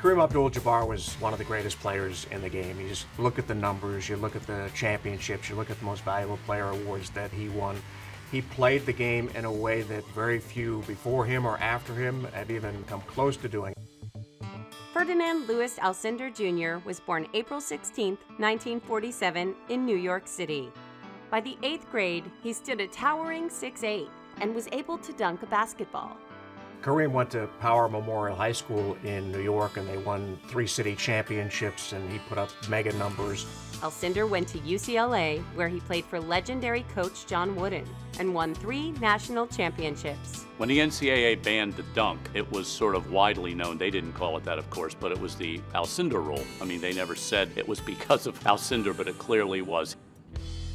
Kareem Abdul-Jabbar was one of the greatest players in the game. You just look at the numbers, you look at the championships, you look at the most valuable player awards that he won. He played the game in a way that very few before him or after him have even come close to doing. Ferdinand Lewis Alcindor Jr. was born April 16, 1947 in New York City. By the 8th grade, he stood a towering 6'8" and was able to dunk a basketball. Kareem went to Power Memorial High School in New York, and they won 3 city championships, and he put up mega numbers. Alcindor went to UCLA, where he played for legendary coach John Wooden and won 3 national championships. When the NCAA banned the dunk, it was sort of widely known. They didn't call it that, of course, but it was the Alcindor rule. I mean, they never said it was because of Alcindor, but it clearly was.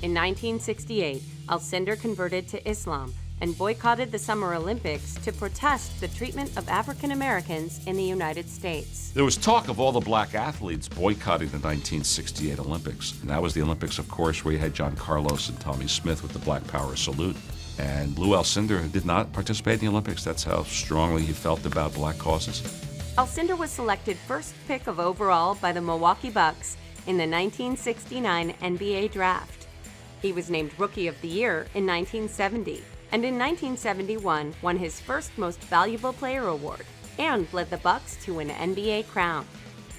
In 1968, Alcindor converted to Islam and boycotted the Summer Olympics to protest the treatment of African Americans in the United States. There was talk of all the black athletes boycotting the 1968 Olympics. And that was the Olympics, of course, where you had John Carlos and Tommy Smith with the Black Power salute. And Lou Alcindor did not participate in the Olympics. That's how strongly he felt about black causes. Alcindor was selected first pick of overall by the Milwaukee Bucks in the 1969 NBA draft. He was named Rookie of the Year in 1970. And in 1971 won his first Most Valuable Player award and led the Bucks to an NBA crown.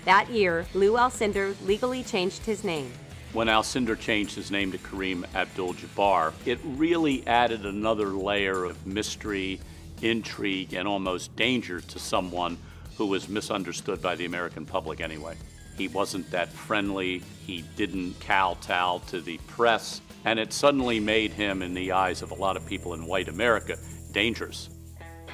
That year, Lou Alcindor legally changed his name. When Alcindor changed his name to Kareem Abdul-Jabbar, it really added another layer of mystery, intrigue, and almost danger to someone who was misunderstood by the American public anyway. He wasn't that friendly, he didn't kowtow to the press, and it suddenly made him, in the eyes of a lot of people in white America, dangerous.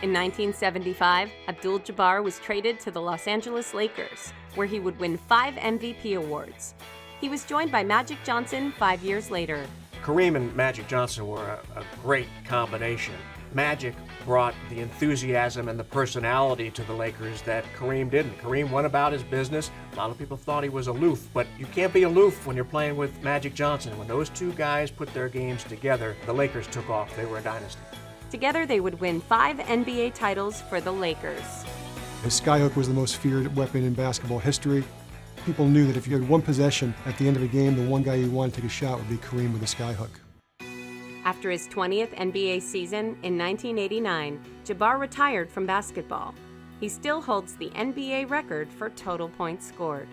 In 1975, Abdul-Jabbar was traded to the Los Angeles Lakers, where he would win 5 MVP awards. He was joined by Magic Johnson 5 years later. Kareem and Magic Johnson were a great combination. Magic brought the enthusiasm and the personality to the Lakers that Kareem didn't. Kareem went about his business. A lot of people thought he was aloof, but you can't be aloof when you're playing with Magic Johnson. When those two guys put their games together, the Lakers took off. They were a dynasty. Together, they would win 5 NBA titles for the Lakers. The skyhook was the most feared weapon in basketball history. People knew that if you had one possession at the end of a game, the one guy you wanted to take a shot would be Kareem with a skyhook. After his 20th NBA season in 1989, Jabbar retired from basketball. He still holds the NBA record for total points scored.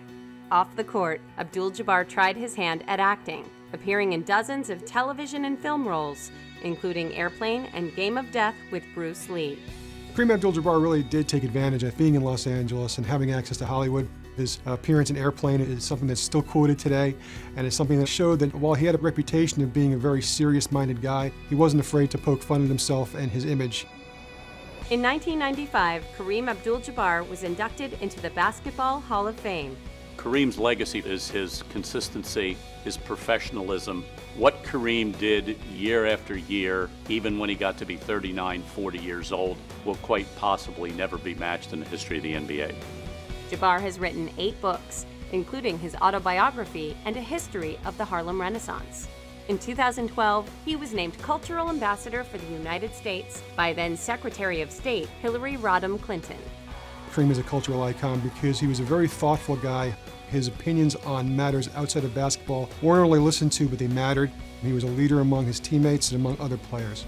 Off the court, Abdul-Jabbar tried his hand at acting, appearing in dozens of television and film roles, including Airplane! And Game of Death with Bruce Lee. Kareem Abdul-Jabbar really did take advantage of being in Los Angeles and having access to Hollywood. His appearance in Airplane! Is something that's still quoted today, and it's something that showed that while he had a reputation of being a very serious-minded guy, he wasn't afraid to poke fun at himself and his image. In 1995, Kareem Abdul-Jabbar was inducted into the Basketball Hall of Fame. Kareem's legacy is his consistency, his professionalism, what Kareem did year after year, even when he got to be 39, 40 years old, will quite possibly never be matched in the history of the NBA. Jabbar has written 8 books, including his autobiography and a history of the Harlem Renaissance. In 2012, he was named Cultural Ambassador for the United States by then Secretary of State Hillary Rodham Clinton. Kareem is a cultural icon because he was a very thoughtful guy. His opinions on matters outside of basketball weren't only listened to, but they mattered. He was a leader among his teammates and among other players.